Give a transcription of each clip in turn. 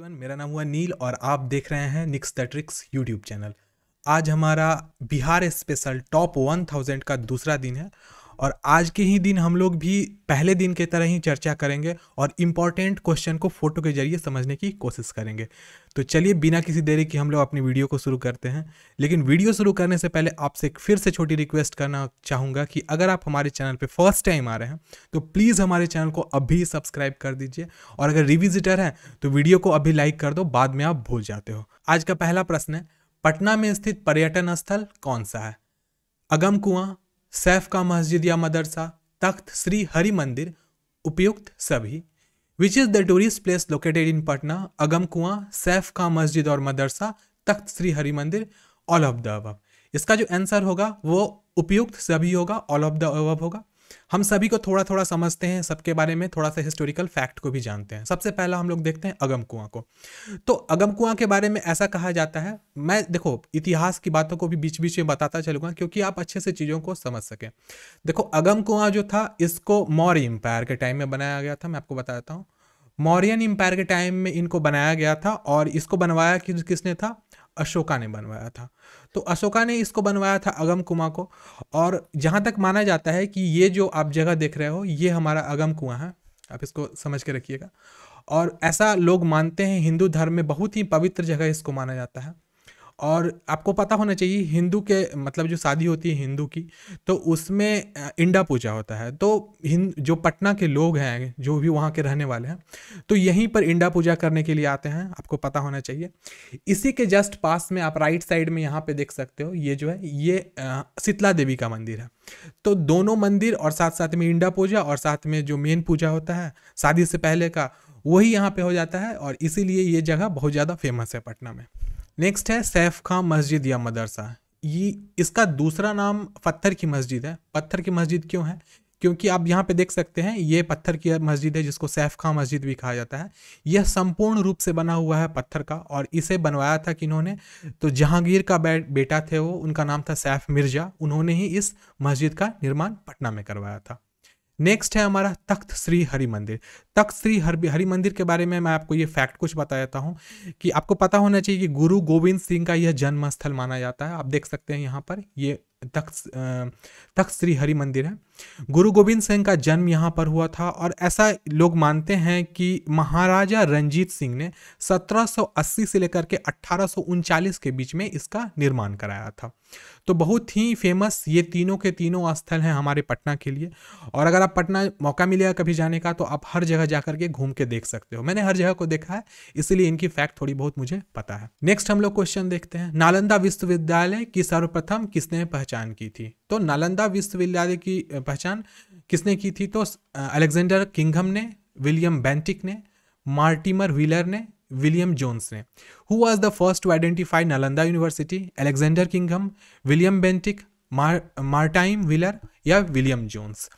Everyone, मेरा नाम हुआ नील और आप देख रहे हैं निक्स ट्रिक्स यूट्यूब चैनल। आज हमारा बिहार स्पेशल टॉप 1000 का दूसरा दिन है और आज के ही दिन हम लोग भी पहले दिन के तरह ही चर्चा करेंगे और इम्पॉर्टेंट क्वेश्चन को फोटो के जरिए समझने की कोशिश करेंगे। तो चलिए बिना किसी देरी के हम लोग अपनी वीडियो को शुरू करते हैं। लेकिन वीडियो शुरू करने से पहले आपसे एक फिर से छोटी रिक्वेस्ट करना चाहूँगा कि अगर आप हमारे चैनल पे फर्स्ट टाइम आ रहे हैं तो प्लीज़ हमारे चैनल को अभी सब्सक्राइब कर दीजिए और अगर रिविजिटर हैं तो वीडियो को अभी लाइक कर दो, बाद में आप भूल जाते हो। आज का पहला प्रश्न है, पटना में स्थित पर्यटन स्थल कौन सा है? अगम कुआं, सैफ का मस्जिद या मदरसा, तख्त श्री हरि मंदिर, उपयुक्त सभी। Which is the tourist place located in Patna? Agam Kuan, Saif का मस्जिद और मदरसा, तख्त श्री हरि मंदिर, ऑल ऑफ द अबव। इसका जो आंसर होगा वो उपयुक्त सभी होगा, ऑल ऑफ द अबव होगा। हम सभी को थोड़ा थोड़ा समझते हैं, सबके बारे में थोड़ा सा हिस्टोरिकल फैक्ट को भी जानते हैं। सबसे पहला हम लोग देखते हैं अगम कुआं को। तो अगम कुआं के बारे में ऐसा कहा जाता है, मैं देखो इतिहास की बातों को भी बीच बीच में बताता चलूंगा क्योंकि आप अच्छे से चीज़ों को समझ सकें। देखो अगम कुआं जो था इसको मौर्य एम्पायर के टाइम में बनाया गया था। मैं आपको बता देता हूँ, मौर्यन एम्पायर के टाइम में इनको बनाया गया था और इसको बनवाया किसने था? अशोका ने बनवाया था। तो अशोका ने इसको बनवाया था अगम कुआं को। और जहाँ तक माना जाता है कि ये जो आप जगह देख रहे हो ये हमारा अगम कुआं है, आप इसको समझ के रखिएगा। और ऐसा लोग मानते हैं, हिंदू धर्म में बहुत ही पवित्र जगह इसको माना जाता है। और आपको पता होना चाहिए हिंदू के मतलब जो शादी होती है हिंदू की तो उसमें इंडा पूजा होता है। तो जो पटना के लोग हैं, जो भी वहाँ के रहने वाले हैं, तो यहीं पर इंडा पूजा करने के लिए आते हैं, आपको पता होना चाहिए। इसी के जस्ट पास में आप राइट साइड में यहाँ पे देख सकते हो, ये जो है ये शीतला देवी का मंदिर है। तो दोनों मंदिर और साथ साथ में इंडा पूजा और साथ में जो मेन पूजा होता है शादी से पहले का वही यहाँ पर हो जाता है और इसीलिए ये जगह बहुत ज़्यादा फेमस है पटना में। नेक्स्ट है सैफ खां मस्जिद या मदरसा। ये इसका दूसरा नाम पत्थर की मस्जिद है। पत्थर की मस्जिद क्यों है? क्योंकि आप यहाँ पे देख सकते हैं ये पत्थर की मस्जिद है जिसको सैफ खां मस्जिद भी कहा जाता है। यह संपूर्ण रूप से बना हुआ है पत्थर का और इसे बनवाया था किन्होंने? तो जहांगीर का बेटा थे वो, उनका नाम था सैफ मिर्जा। उन्होंने ही इस मस्जिद का निर्माण पटना में करवाया था। नेक्स्ट है हमारा तख्त श्री हरि मंदिर। तख्त श्री हरि मंदिर के बारे में मैं आपको ये फैक्ट कुछ बता देता हूँ कि आपको पता होना चाहिए कि गुरु गोविंद सिंह का यह जन्म स्थल माना जाता है। आप देख सकते हैं यहाँ पर ये तख्त श्री हरि मंदिर है। गुरु गोविंद सिंह का जन्म यहाँ पर हुआ था और ऐसा लोग मानते हैं कि महाराजा रंजीत सिंह ने 1780 से लेकर के 1839 के बीच में इसका निर्माण कराया था। तो बहुत ही फेमस ये तीनों के तीनों स्थल हैं हमारे पटना के लिए। और अगर आप पटना मौका मिलेगा कभी जाने का तो आप हर जगह जाकर के घूम के देख सकते हो। मैंने हर जगह को देखा है इसीलिए इनकी फैक्ट थोड़ी बहुत मुझे पता है। नेक्स्ट हम लोग क्वेश्चन देखते हैं, नालंदा विश्वविद्यालय की सर्वप्रथम किसने पहचान की थी? तो नालंदा विश्वविद्यालय की पहचान किसने की थी? तो अलेक्जेंडर कनिंघम ने, विलियम बेंटिक ने, मार्टिमर व्हीलर ने, विलियम जोन्स ने। Who was the first to identify Nalanda university? Alexander Cunningham, William Bentinck, Mortimer Wheeler या विलियम जोन्स।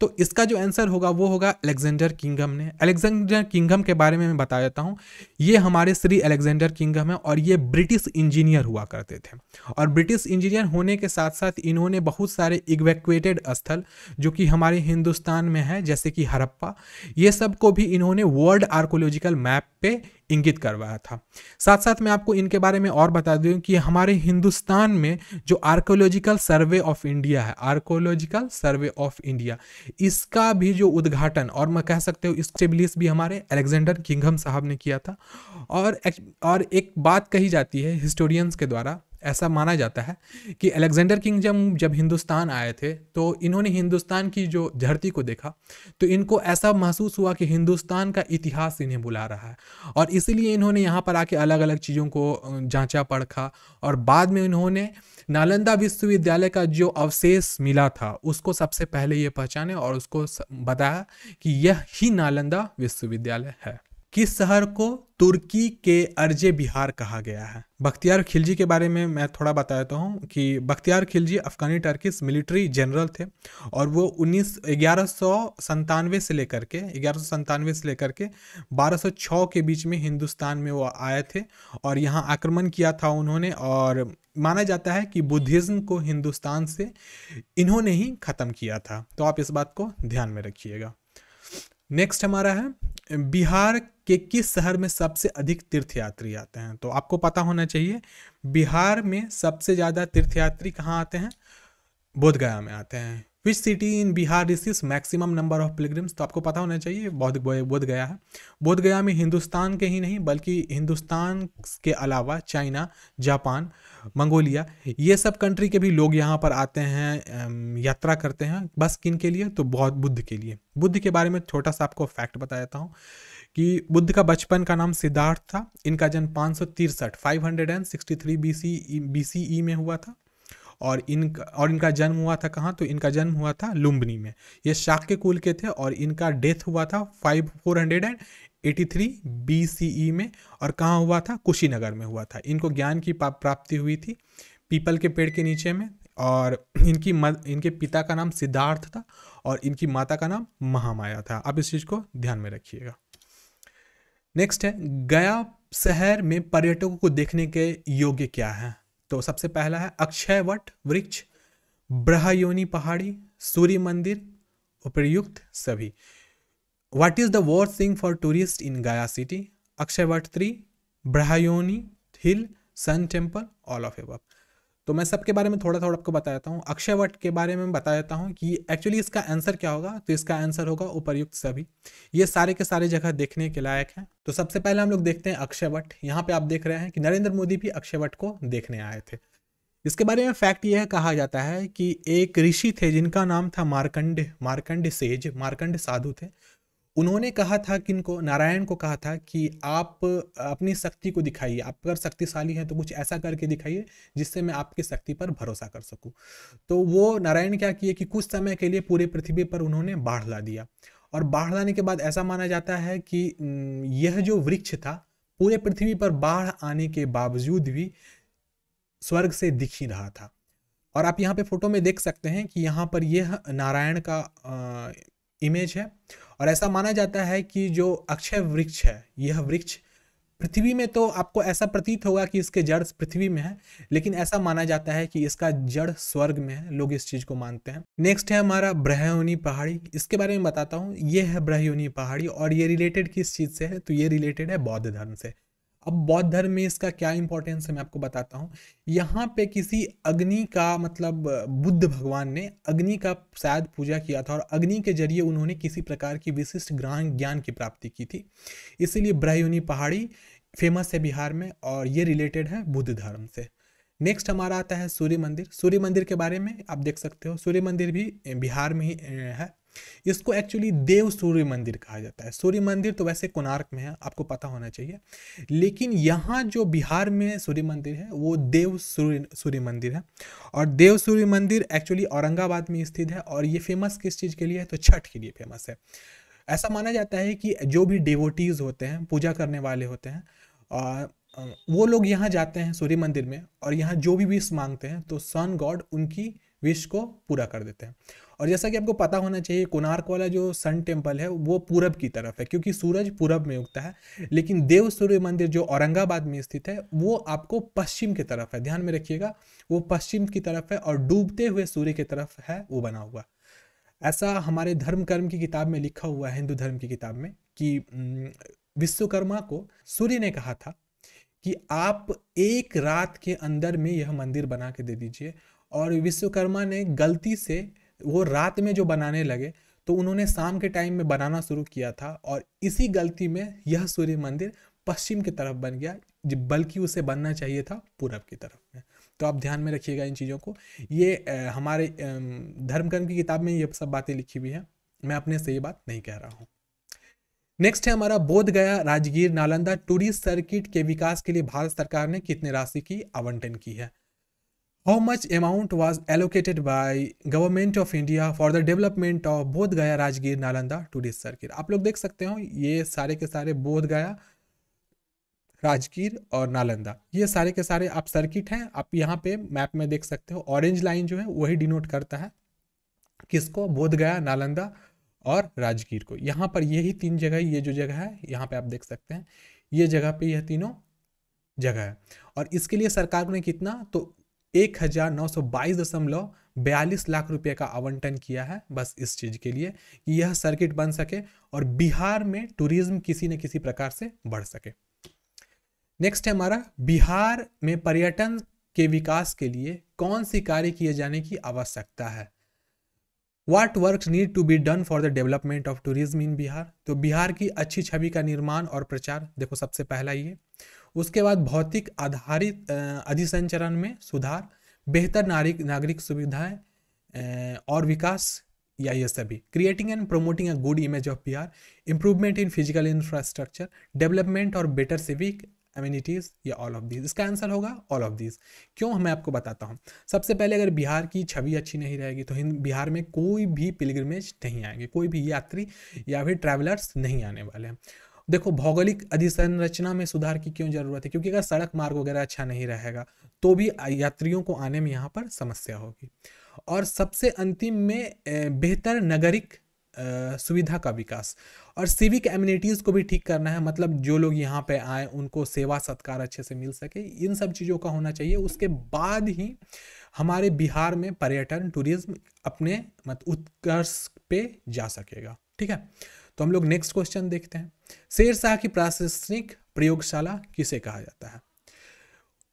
तो इसका जो आंसर होगा वो होगा अलेक्जेंडर कनिंघम ने। अलेक्जेंडर कनिंघम के बारे में मैं बता देता हूँ, ये हमारे श्री अलेक्जेंडर कनिंघम है और ये ब्रिटिश इंजीनियर हुआ करते थे। और ब्रिटिश इंजीनियर होने के साथ साथ इन्होंने बहुत सारे इवैक्यूएटेड स्थल जो कि हमारे हिंदुस्तान में है जैसे कि हड़प्पा, ये सब को भी इन्होंने वर्ल्ड आर्कियोलॉजिकल मैप पे इंगित करवाया था। साथ साथ मैं आपको इनके बारे में और बता दूं कि हमारे हिंदुस्तान में जो आर्कियोलॉजिकल सर्वे ऑफ इंडिया है, आर्कियोलॉजिकल सर्वे ऑफ इंडिया, इसका भी जो उद्घाटन और मैं कह सकते हो स्टेबिलिस भी हमारे अलेक्जेंडर कनिंघम साहब ने किया था। और एक बात कही जाती है हिस्टोरियंस के द्वारा, ऐसा माना जाता है कि अलेक्जेंडर कनिंघम जब हिंदुस्तान आए थे तो इन्होंने हिंदुस्तान की जो धरती को देखा तो इनको ऐसा महसूस हुआ कि हिंदुस्तान का इतिहास इन्हें बुला रहा है और इसीलिए इन्होंने यहाँ पर आके अलग अलग चीज़ों को जांचा परखा और बाद में इन्होंने नालंदा विश्वविद्यालय का जो अवशेष मिला था उसको सबसे पहले ये पहचाने और उसको बताया कि यह ही नालंदा विश्वविद्यालय है। किस शहर को तुर्की के अर्जे बिहार कहा गया है? बख्तियार खिलजी के बारे में मैं थोड़ा बता देता हूँ कि बख्तियार खिलजी अफगानी टर्किश मिलिट्री जनरल थे और वो 1197 से लेकर के 1206 के बीच में हिंदुस्तान में वो आए थे और यहाँ आक्रमण किया था उन्होंने। और माना जाता है कि बुद्धिज़्म को हिंदुस्तान से इन्होंने ही ख़त्म किया था, तो आप इस बात को ध्यान में रखिएगा। नेक्स्ट हमारा है बिहार के किस शहर में सबसे अधिक तीर्थयात्री आते हैं? तो आपको पता होना चाहिए बिहार में सबसे ज़्यादा तीर्थयात्री कहाँ आते हैं? बोधगया में आते हैं। Which city in Bihar receives maximum number of pilgrims? तो आपको पता होना चाहिए बोधगया है। बोधगया में हिंदुस्तान के ही नहीं बल्कि हिंदुस्तान के अलावा चाइना, जापान, मंगोलिया, ये सब कंट्री के भी लोग यहाँ पर आते हैं, यात्रा करते हैं। बस किन के लिए? तो बहुत बुद्ध के लिए। बुद्ध के बारे में छोटा सा आपको फैक्ट बता देता हूँ कि बुद्ध का बचपन का नाम सिद्धार्थ था। इनका जन्म 563 BCE में हुआ था और इनका जन्म हुआ था कहाँ? तो इनका जन्म हुआ था लुम्बिनी में। ये शाक्य कुल के थे और इनका डेथ हुआ था 483 BCE में। और कहाँ हुआ था? कुशीनगर में हुआ था। इनको ज्ञान की प्राप्ति हुई थी पीपल के पेड़ के नीचे में। और इनके पिता का नाम सिद्धार्थ था और इनकी माता का नाम महामाया था। आप इस चीज़ को ध्यान में रखिएगा। नेक्स्ट है, गया शहर में पर्यटकों को देखने के योग्य क्या है? तो सबसे पहला है अक्षयवट वृक्ष, ब्रह्मयोनी पहाड़ी, सूरी मंदिर, उपर्युक्त सभी। What is the worst thing for tourist in Gaya city? Akshayavat tree, Brahmayoni hill, sun temple, all of above. तो मैं सबके बारे में थोड़ा थोड़ा आपको बता देता हूँ। अक्षयवट के बारे में बता देता हूँ कि एक्चुअली इसका आंसर क्या होगा। तो इसका आंसर होगा उपर्युक्त सभी। ये सारे के सारे जगह देखने के लायक हैं। तो सबसे पहले हम लोग देखते हैं अक्षयवट। यहाँ पे आप देख रहे हैं कि नरेंद्र मोदी भी अक्षयवट को देखने आए थे। इसके बारे में फैक्ट यह कहा जाता है कि एक ऋषि थे जिनका नाम था मार्कंड साधु थे। उन्होंने कहा था कि नारायण को कहा था कि आप अपनी शक्ति को दिखाइए, आप अगर शक्तिशाली हैं तो कुछ ऐसा करके दिखाइए जिससे मैं आपकी शक्ति पर भरोसा कर सकूं। तो वो नारायण क्या किए कि कुछ समय के लिए पूरे पृथ्वी पर उन्होंने बाढ़ ला दिया। और बाढ़ लाने के बाद ऐसा माना जाता है कि यह जो वृक्ष था पूरे पृथ्वी पर बाढ़ आने के बावजूद भी स्वर्ग से दिख ही रहा था। और आप यहाँ पर फोटो में देख सकते हैं कि यहाँ पर यह नारायण का इमेज है। और ऐसा माना जाता है कि जो अक्षय वृक्ष है, यह वृक्ष पृथ्वी में, तो आपको ऐसा प्रतीत होगा कि इसके जड़ पृथ्वी में है, लेकिन ऐसा माना जाता है कि इसका जड़ स्वर्ग में है। लोग इस चीज को मानते हैं। नेक्स्ट है हमारा ब्रह्मयोनी पहाड़ी। इसके बारे में बताता हूँ। ये है ब्रह्मयोनी पहाड़ी और ये रिलेटेड किस चीज से है? तो ये रिलेटेड है बौद्ध धर्म से। अब बौद्ध धर्म में इसका क्या इंपॉर्टेंस है मैं आपको बताता हूँ। यहाँ पे किसी अग्नि का, मतलब बुद्ध भगवान ने अग्नि का शायद पूजा किया था और अग्नि के जरिए उन्होंने किसी प्रकार की विशिष्ट ज्ञान की प्राप्ति की थी। इसीलिए ब्रह्मयोनी पहाड़ी फेमस है बिहार में और ये रिलेटेड है बुद्ध धर्म से। नेक्स्ट हमारा आता है सूर्य मंदिर। सूर्य मंदिर के बारे में आप देख सकते हो, सूर्य मंदिर भी बिहार में ही है। इसको एक्चुअली देव सूर्य मंदिर कहा जाता है। सूर्य मंदिर तो वैसे कोणार्क में है, आपको पता होना चाहिए, लेकिन यहाँ जो बिहार में सूर्य मंदिर है वो देव सूर्य मंदिर है। और देव सूर्य मंदिर एक्चुअली औरंगाबाद में स्थित है। और ये फेमस किस चीज़ के लिए है? तो छठ के लिए फेमस है। ऐसा माना जाता है कि जो भी डिवोटीज होते हैं, पूजा करने वाले होते हैं, और वो लोग यहाँ जाते हैं सूर्य मंदिर में और यहाँ जो भी विश मांगते हैं तो सन गॉड उनकी विश को पूरा कर देते हैं। और जैसा कि आपको पता होना चाहिए कोणार्क वाला जो सन टेम्पल है वो पूरब की तरफ है क्योंकि सूरज पूरब में उगता है। लेकिन देव सूर्य मंदिर जो औरंगाबाद में स्थित है वो आपको पश्चिम की तरफ है, ध्यान में रखिएगा, वो पश्चिम की तरफ है और डूबते हुए सूर्य की तरफ है वो बना हुआ। ऐसा हमारे धर्म कर्म की किताब में लिखा हुआ है, हिंदू धर्म की किताब में, कि विश्वकर्मा को सूर्य ने कहा था कि आप एक रात के अंदर में यह मंदिर बना के दे दीजिए। और विश्वकर्मा ने गलती से वो रात में जो बनाने लगे तो उन्होंने शाम के टाइम में बनाना शुरू किया था और इसी गलती में यह सूर्य मंदिर पश्चिम की तरफ बन गया, बल्कि उसे बनना चाहिए था पूरब की तरफ में। तो आप ध्यान में रखिएगा इन चीज़ों को। ये हमारे धर्म कर्म की किताब में ये सब बातें लिखी हुई हैं, मैं अपने से ये बात नहीं कह रहा हूँ। नेक्स्ट है हमारा बोधगया, राजगीर, नालंदा टूरिस्ट सर्किट के विकास के लिए भारत सरकार ने कितने राशि की आवंटन की है? How much amount was allocated by Government of India for the development of Bodhgaya, Rajgir, Nalanda tourist circuit? आप लोग देख सकते हो ये सारे के सारे बोधगया, राजगीर और नालंदा, ये सारे के सारे आप सर्किट हैं। आप यहाँ पे मैप में देख सकते हो ऑरेंज लाइन जो है वही डिनोट करता है किसको? बोधगया, नालंदा और राजगीर को। यहाँ पर यही तीन जगह, ये जो जगह है यहाँ पे आप देख सकते हैं, ये जगह पे यह तीनों जगह है। और इसके लिए सरकार ने कितना, तो 1,922.42 लाख रुपए का आवंटन किया है बस इस चीज के लिए कि यह सर्किट बन सके और बिहार में टूरिज्म किसी न किसी प्रकार से बढ़ सके। नेक्स्ट है हमारा, बिहार में पर्यटन के विकास के लिए कौन से कार्य किए जाने की आवश्यकता है, what works need to be done for the development of tourism in Bihar. तो बिहार की अच्छी छवि का निर्माण और प्रचार, देखो सबसे पहला ये, उसके बाद भौतिक आधारित अधिसंरचना में सुधार, बेहतर नागरिक सुविधाएं और विकास, या ये सभी, creating and promoting a good image of Bihar, improvement in physical infrastructure, development और बेटर सिविक एमिनिटीज, या ऑल ऑफ दीज। इसका आंसर होगा ऑल ऑफ दीज। क्यों, मैं आपको बताता हूँ। सबसे पहले अगर बिहार की छवि अच्छी नहीं रहेगी तो बिहार में कोई भी पिलग्रिमेज नहीं आएंगे, कोई भी यात्री या फिर ट्रैवलर्स नहीं आने वाले हैं। देखो भौगोलिक अधिसंरचना में सुधार की क्यों जरूरत है, क्योंकि अगर सड़क मार्ग वगैरह अच्छा नहीं रहेगा तो भी यात्रियों को आने में यहाँ पर समस्या होगी। और सबसे अंतिम में बेहतर नागरिक सुविधा का विकास और सिविक एमिनिटीज़ को भी ठीक करना है, मतलब जो लोग यहाँ पे आए उनको सेवा सत्कार अच्छे से मिल सके, इन सब चीज़ों का होना चाहिए। उसके बाद ही हमारे बिहार में पर्यटन टूरिज्म अपने उत्कर्ष पे जा सकेगा। ठीक है, तो हम लोग नेक्स्ट क्वेश्चन देखते हैं। शेर शाह की प्रशासनिक प्रयोगशाला किसे कहा जाता है,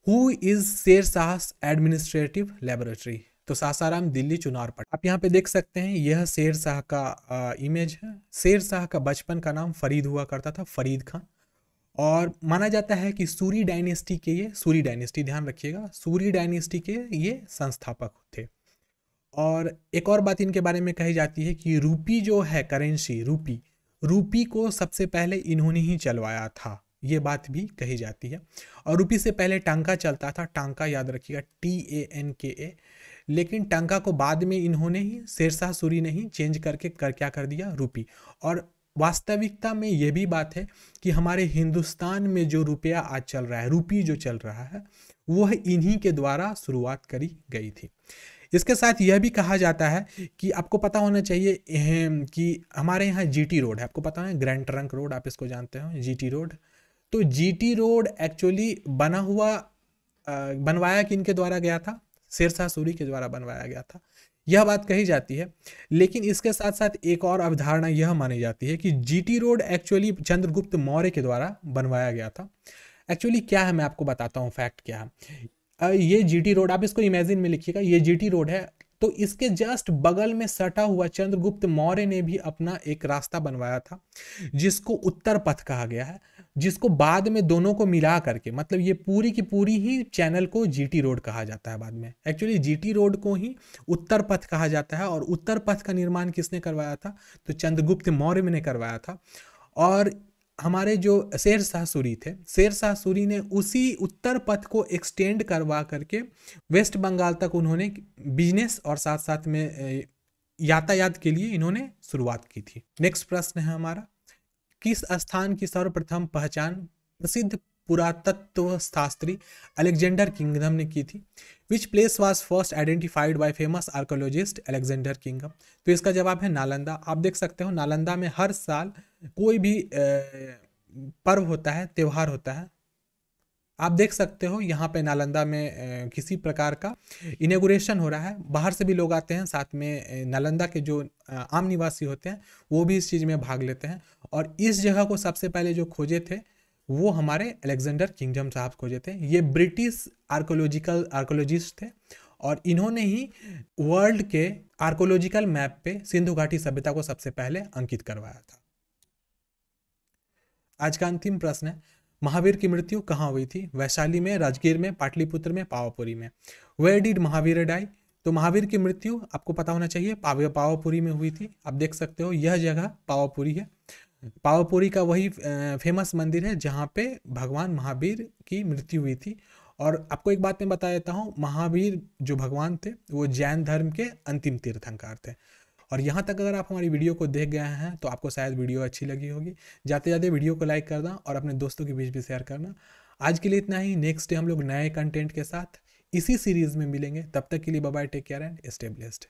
who is Sher Shah administrative laboratory. तो सासाराम, दिल्ली, चुनार पट। आप यहाँ पे देख सकते हैं यह शेर शाह का इमेज है। शेर शाह का बचपन का नाम फरीद हुआ करता था, फरीद खान, और माना जाता है कि सूरी डायनेस्टी के ये, सूरी डायनेस्टी ध्यान रखिएगा, सूरी डायनेस्टी के ये संस्थापक थे। और एक और बात इनके बारे में कही जाती है कि रूपी जो है करेंसी, रूपी को सबसे पहले इन्होंने ही चलवाया था, ये बात भी कही जाती है। और रूपी से पहले टांका चलता था, टांका याद रखिएगा, TANKA, लेकिन टांका को बाद में इन्होंने ही, शेरशाह सूरी ने ही चेंज करके क्या कर दिया, रूपी। और वास्तविकता में ये भी बात है कि हमारे हिंदुस्तान में जो रुपया आज चल रहा है, रूपी जो चल रहा है, वह इन्हीं के द्वारा शुरुआत करी गई थी। इसके साथ यह भी कहा जाता है कि आपको पता होना चाहिए कि हमारे यहाँ GT रोड है, आपको पता है ग्रैंड ट्रंक रोड, आप इसको जानते हो, GT रोड। तो GT रोड एक्चुअली बनवाया कि इनके द्वारा गया था, शेरशाह सूरी के द्वारा बनवाया गया था, यह बात कही जाती है। लेकिन इसके साथ साथ एक और अवधारणा यह मानी जाती है कि GT road actually Chandragupta Maurya के द्वारा बनवाया गया था। एक्चुअली क्या है, मैं आपको बताता हूँ फैक्ट क्या है। ये GT रोड, आप इसको इमेजिन में लिखिएगा, ये GT रोड है, तो इसके जस्ट बगल में सटा हुआ चंद्रगुप्त मौर्य ने भी अपना एक रास्ता बनवाया था जिसको उत्तर पथ कहा गया है, जिसको बाद में दोनों को मिला करके, मतलब ये पूरी की पूरी ही चैनल को GT रोड कहा जाता है बाद में। एक्चुअली GT रोड को ही उत्तर पथ कहा जाता है, और उत्तर पथ का निर्माण किसने करवाया था, तो चंद्रगुप्त मौर्य ने करवाया था। और हमारे जो शेरशाह सूरी थे, शेरशाह सूरी ने उसी उत्तर पथ को एक्सटेंड करवा करके वेस्ट बंगाल तक उन्होंने बिजनेस और साथ साथ में यातायात के लिए इन्होंने शुरुआत की थी। नेक्स्ट प्रश्न है हमारा, किस स्थान की सर्वप्रथम पहचान प्रसिद्ध पुरातत्व शास्त्री अलेक्जेंडर कनिंघम ने की थी। Which place was first identified by famous archaeologist Alexander Cunningham. तो इसका जवाब है नालंदा। आप देख सकते हो नालंदा में हर साल कोई भी पर्व होता है, त्यौहार होता है, आप देख सकते हो यहाँ पे नालंदा में किसी प्रकार का इनॉग्रेशन हो रहा है, बाहर से भी लोग आते हैं, साथ में नालंदा के जो आम निवासी होते हैं वो भी इस चीज़ में भाग लेते हैं। और इस जगह को सबसे पहले जो खोजे थे वो हमारे अलेक्जेंडर कनिंघम साहब खोजे थे। ये ब्रिटिश आर्कियोलॉजिस्ट थे और इन्होंने ही वर्ल्ड के आर्कियोलॉजिकल मैप पे सिंधु घाटी सभ्यता को सबसे पहले अंकित करवाया था। आज का अंतिम प्रश्न है, महावीर की मृत्यु कहाँ हुई थी, वैशाली में, राजगीर में, पाटलिपुत्र में, पावापुरी में। Where did Mahavir die. तो महावीर की मृत्यु आपको पता होना चाहिए पावापुरी में हुई थी। आप देख सकते हो यह जगह पावापुरी है, पावापुरी का वही फेमस मंदिर है जहाँ पे भगवान महावीर की मृत्यु हुई थी। और आपको एक बात मैं बता देता हूँ, महावीर जो भगवान थे वो जैन धर्म के अंतिम तीर्थंकर थे। और यहाँ तक अगर आप हमारी वीडियो को देख गए हैं तो आपको शायद वीडियो अच्छी लगी होगी। जाते वीडियो को लाइक करना और अपने दोस्तों के बीच भी शेयर करना। आज के लिए इतना ही, नेक्स्ट डे हम लोग नए कंटेंट के साथ इसी सीरीज़ में मिलेंगे। तब तक के लिए bye bye, take care and stay blessed.